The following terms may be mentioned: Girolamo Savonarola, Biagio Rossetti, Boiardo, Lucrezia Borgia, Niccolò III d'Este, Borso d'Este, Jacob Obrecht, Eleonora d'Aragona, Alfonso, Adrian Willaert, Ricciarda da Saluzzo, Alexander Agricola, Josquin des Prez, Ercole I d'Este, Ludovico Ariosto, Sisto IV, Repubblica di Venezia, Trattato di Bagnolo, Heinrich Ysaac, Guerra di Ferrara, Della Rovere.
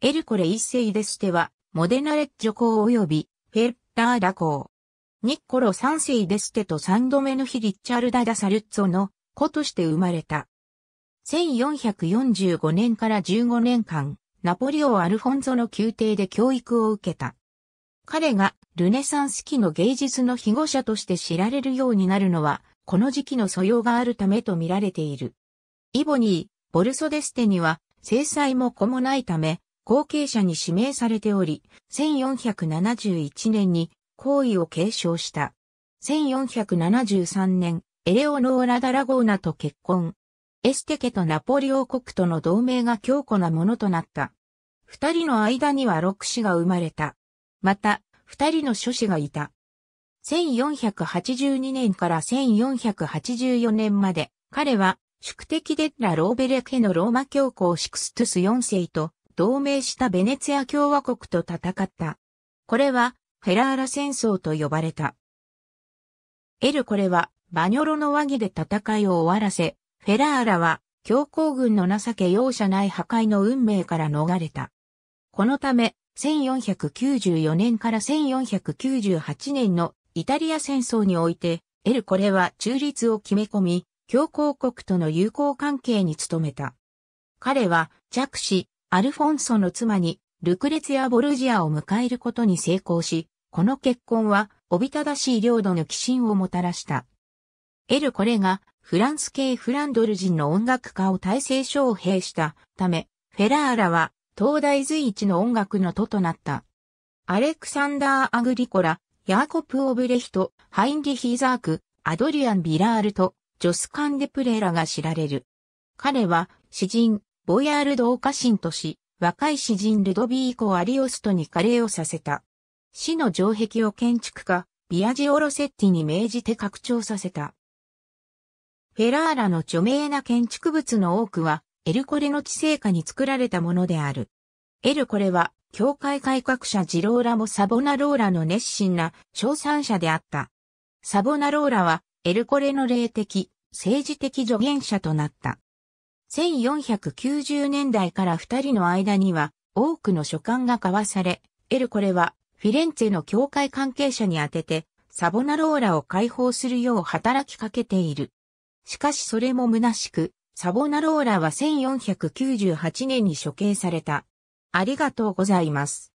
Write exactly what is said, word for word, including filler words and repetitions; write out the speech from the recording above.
エルコレ一世デステは、モデナレッジョ公及び、フェッラーダ公。ニッコロ三世デステと三度目の日リッチャルダ・ダ・サルッツォの子として生まれた。せんよんひゃくよんじゅうごねんからじゅうごねんかん、ナポリ王アルフォンソの宮廷で教育を受けた。彼がルネサンス期の芸術の庇護者として知られるようになるのは、この時期の素養があるためと見られている。イボニー・ボルソデステには、正妻も子もないため、後継者に指名されており、せんよんひゃくななじゅういちねんに皇位を継承した。せんよんひゃくななじゅうさんねん、エレオノーラ・ダラゴーナと結婚。エステ家とナポリ王国との同盟が強固なものとなった。二人の間には六子が生まれた。また、二人の諸子がいた。せんよんひゃくはちじゅうにねんからせんよんひゃくはちじゅうよねんまで、彼は、宿敵デッラ・ローベレ家のローマ教皇シクストゥスよんせいと同盟したベネツィア共和国と戦った。これは、フェラーラ戦争と呼ばれた。エルコレは、バニョロの和議で戦いを終わらせ、フェラーラは、教皇軍の情け容赦ない破壊の運命から逃れた。このため、せんよんひゃくきゅうじゅうよねんからせんよんひゃくきゅうじゅうはちねんのイタリア戦争において、エルコレは中立を決め込み、教皇国との友好関係に努めた。彼は、嫡子、アルフォンソの妻に、ルクレツィア・ボルジアを迎えることに成功し、この結婚は、おびただしい領土の寄進をもたらした。エルコレが、フランス系フランドル人の音楽家を大勢招聘したため、フェラーラは、東大随一の音楽の徒となった。アレクサンダー・アグリコラ、ヤーコプ・オブレヒト、ハインリヒ・ザーク、アドリアン・ビラールと、ジョスカンデプレーラが知られる。彼は、詩人、ボヤールドを家臣とし、若い詩人ルドビーコ・アリオストに加齢をさせた。市の城壁を建築家、ビアジオ・ロセッティに命じて拡張させた。フェラーラの著名な建築物の多くは、エルコレの治世下に作られたものである。エルコレは、教会改革者ジローラもサボナローラの熱心な称賛者であった。サボナローラは、エルコレの霊的、政治的助言者となった。せんよんひゃくきゅうじゅうねんだいから二人の間には、多くの書簡が交わされ、エルコレは、フィレンツェの教会関係者に宛てて、サボナローラを解放するよう働きかけている。しかしそれも虚しく、サボナローラはせんよんひゃくきゅうじゅうはちねんに処刑された。ありがとうございます。